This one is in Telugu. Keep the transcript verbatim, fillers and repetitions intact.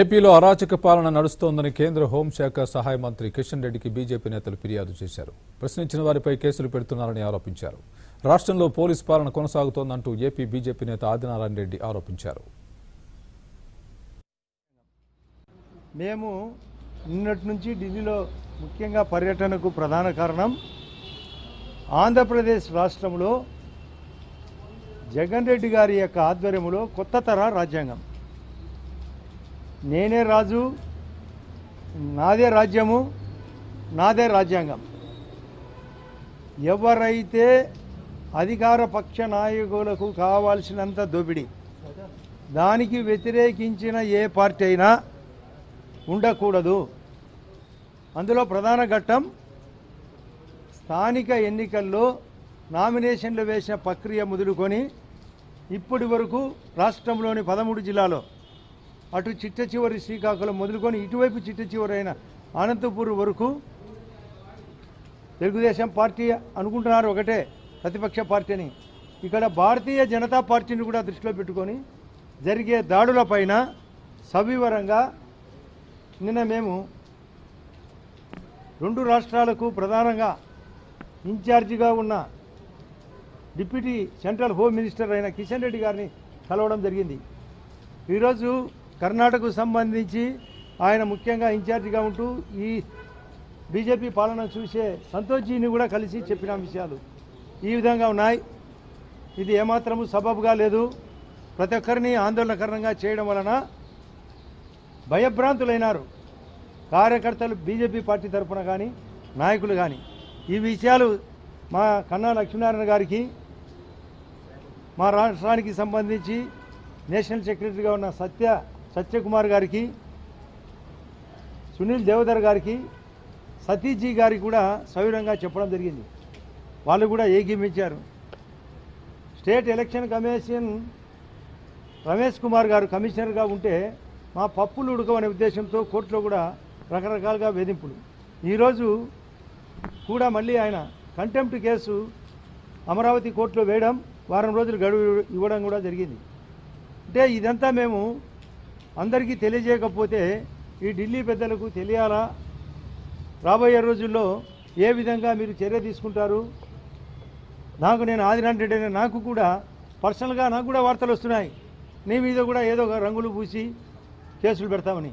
ఏపీలో అరాచక పాలన నడుస్తోందని కేంద్ర హోంశాఖ సహాయ మంత్రి కిషన్ రెడ్డికి బీజేపీ నేతలు ఫిర్యాదు చేశారు. ప్రశ్నించిన వారిపై కేసులు పెడుతున్నారని ఆరోపించారు. రాష్ట్రంలో పోలీస్ పాలన కొనసాగుతోందంటూ ఏపీ బీజేపీ నేత ఆదినారాయణ రెడ్డి ఆరోపించారు. మేము నిన్నటి నుంచి ఢిల్లీలో ముఖ్యంగా పర్యటనకు ప్రధాన కారణం ఆంధ్రప్రదేశ్ రాష్ట్రంలో జగన్ రెడ్డి గారి యొక్క ఆధ్వర్యంలో కొత్త తరహా రాజ్యాంగం, నేనే రాజు, నాదే రాజ్యము, నాదే రాజ్యాంగం. ఎవరైతే అధికార పక్ష నాయకులకు కావాల్సినంత దోపిడీ, దానికి వ్యతిరేకించిన ఏ పార్టీ అయినా ఉండకూడదు. అందులో ప్రధాన ఘట్టం స్థానిక ఎన్నికల్లో నామినేషన్లు వేసిన ప్రక్రియ మొదలుకొని ఇప్పటి వరకు రాష్ట్రంలోని పదమూడు జిల్లాలో, అటు చిట్ట చివరి శ్రీకాకుళం మొదలుకొని ఇటువైపు చిట్ట చివరి అయిన అనంతపూర్ వరకు తెలుగుదేశం పార్టీ అనుకుంటున్నారు ఒకటే ప్రతిపక్ష పార్టీని, ఇక్కడ భారతీయ జనతా పార్టీని కూడా దృష్టిలో పెట్టుకొని జరిగే దాడులపైన సవివరంగా నిన్న మేము రెండు రాష్ట్రాలకు ప్రధానంగా ఇన్ఛార్జిగా ఉన్న డిప్యూటీ సెంట్రల్ హోమ్ మినిస్టర్ అయిన కిషన్ రెడ్డి గారిని కలవడం జరిగింది. ఈరోజు కర్ణాటకకు సంబంధించి ఆయన ముఖ్యంగా ఇన్ఛార్జిగా ఉంటూ ఈ బీజేపీ పాలన చూసే సంతోష్జీని కూడా కలిసి చెప్పిన విషయాలు ఈ విధంగా ఉన్నాయి. ఇది ఏమాత్రము సబబుగా లేదు. ప్రతి ఒక్కరిని ఆందోళనకరంగా చేయడం వలన భయభ్రాంతులైనారు కార్యకర్తలు, బీజేపీ పార్టీ తరఫున కానీ నాయకులు కానీ. ఈ విషయాలు మా కన్నా లక్ష్మీనారాయణ గారికి, మా రాష్ట్రానికి సంబంధించి నేషనల్ సెక్రటరీగా ఉన్న సత్య సత్యకుమార్ గారికి, సునీల్ దేవధర్ గారికి, సతీజీ గారికి కూడా సవివరంగా చెప్పడం జరిగింది. వాళ్ళు కూడా ఏకీమించారు. State election commission Ramesh Kumar గారు కమిషనర్గా ఉంటే మా పప్పులు ఉడకమనే ఉద్దేశంతో కోర్టులో కూడా రకరకాలుగా వేధింపులు. ఈరోజు కూడా మళ్ళీ ఆయన కంటెంప్ట్ కేసు అమరావతి కోర్టులో వేయడం, వారం రోజులు గడువు ఇవ్వడం కూడా జరిగింది. అంటే ఇదంతా మేము అందరికీ తెలియజేయకపోతే ఈ ఢిల్లీ పెద్దలకు తెలియాలా? రాబోయే రోజుల్లో ఏ విధంగా మీరు చర్య తీసుకుంటారు? నాకు నేను ఆదినారాయణ రెడ్డి అనే నాకు కూడా పర్సనల్గా నాకు కూడా వార్తలు వస్తున్నాయి, నీ మీద కూడా ఏదో రంగులు పూసి కేసులు పెడతామని.